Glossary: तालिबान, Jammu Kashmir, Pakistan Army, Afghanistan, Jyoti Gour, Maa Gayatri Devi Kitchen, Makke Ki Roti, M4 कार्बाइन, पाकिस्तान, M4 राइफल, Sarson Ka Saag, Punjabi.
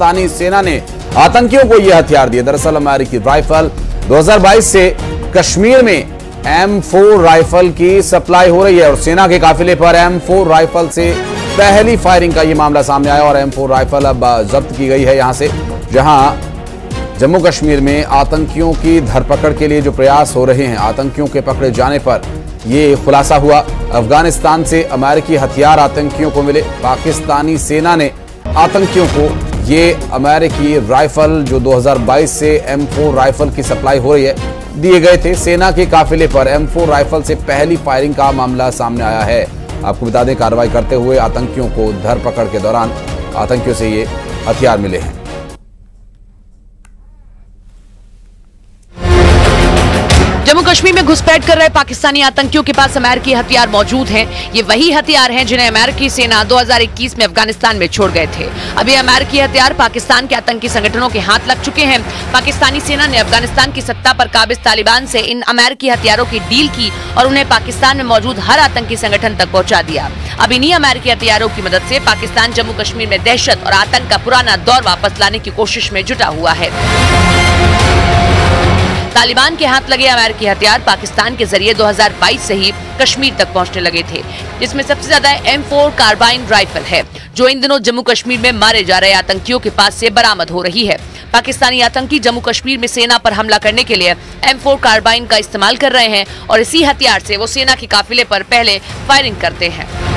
पाकिस्तानी सेना ने आतंकियों को यह हथियार दिए। दरअसल अमेरिकी राइफल 2022 से कश्मीर में M4 राइफल की सप्लाई हो रही है और सेना के काफिले पर M4 राइफल से पहली फायरिंग का यह मामला सामने आया और M4 राइफल अब जब्त की गई है यहां से, जहां जम्मू कश्मीर में आतंकियों की धरपकड़ के लिए जो प्रयास हो रहे हैं, आतंकियों के पकड़े जाने पर ये खुलासा हुआ। अफगानिस्तान से अमेरिकी हथियार आतंकियों को मिले। पाकिस्तानी सेना ने आतंकियों को ये अमेरिकी राइफल जो 2022 से M4 राइफल की सप्लाई हो रही है दिए गए थे। सेना के काफिले पर M4 राइफल से पहली फायरिंग का मामला सामने आया है। आपको बता दें, कार्रवाई करते हुए आतंकियों को धरपकड़ के दौरान आतंकियों से ये हथियार मिले हैं। जम्मू कश्मीर में घुसपैठ कर रहे पाकिस्तानी आतंकियों के पास अमेरिकी हथियार मौजूद हैं। ये वही हथियार हैं जिन्हें अमेरिकी सेना 2021 में अफगानिस्तान में छोड़ गए थे। अब ये अमेरिकी हथियार पाकिस्तान के आतंकी संगठनों के हाथ लग चुके हैं। पाकिस्तानी सेना ने अफगानिस्तान की सत्ता पर काबिज तालिबान से इन अमेरिकी हथियारों की डील की और उन्हें पाकिस्तान में मौजूद हर आतंकी संगठन तक पहुँचा दिया। अब इन्हीं अमेरिकी हथियारों की मदद से पाकिस्तान जम्मू कश्मीर में दहशत और आतंक का पुराना दौर वापस लाने की कोशिश में जुटा हुआ है। तालिबान के हाथ लगे अमेरिकी हथियार पाकिस्तान के जरिए 2022 से ही कश्मीर तक पहुंचने लगे थे, जिसमें सबसे ज्यादा M4 कार्बाइन राइफल है जो इन दिनों जम्मू कश्मीर में मारे जा रहे आतंकियों के पास से बरामद हो रही है। पाकिस्तानी आतंकी जम्मू कश्मीर में सेना पर हमला करने के लिए M4 कार्बाइन का इस्तेमाल कर रहे हैं और इसी हथियार से वो सेना के काफिले पर पहले फायरिंग करते हैं।